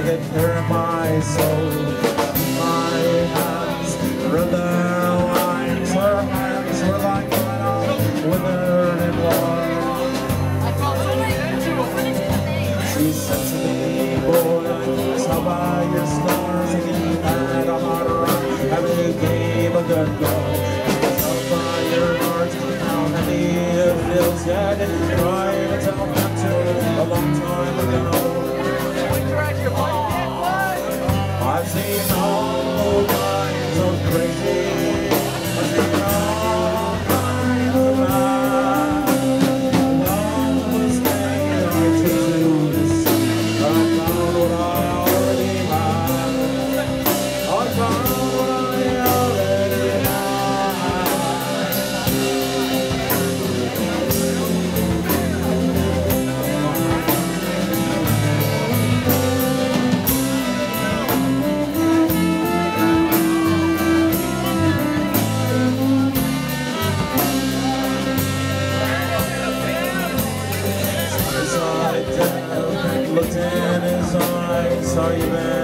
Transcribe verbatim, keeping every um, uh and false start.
I can hear my soul. My hands are their lines, their hands were like metal, withered and worn. She said to me, boy, stop by your scars, and you had a hard run, and you gave a good go. Stop by your heart, how heavy it feels yet, trying to tell them to a long time ago. I've seen all kinds of crazy, I've seen all kinds of love. Love was made of choices, I found what I already had. I found what I already had. Looked in his eyes, saw you there.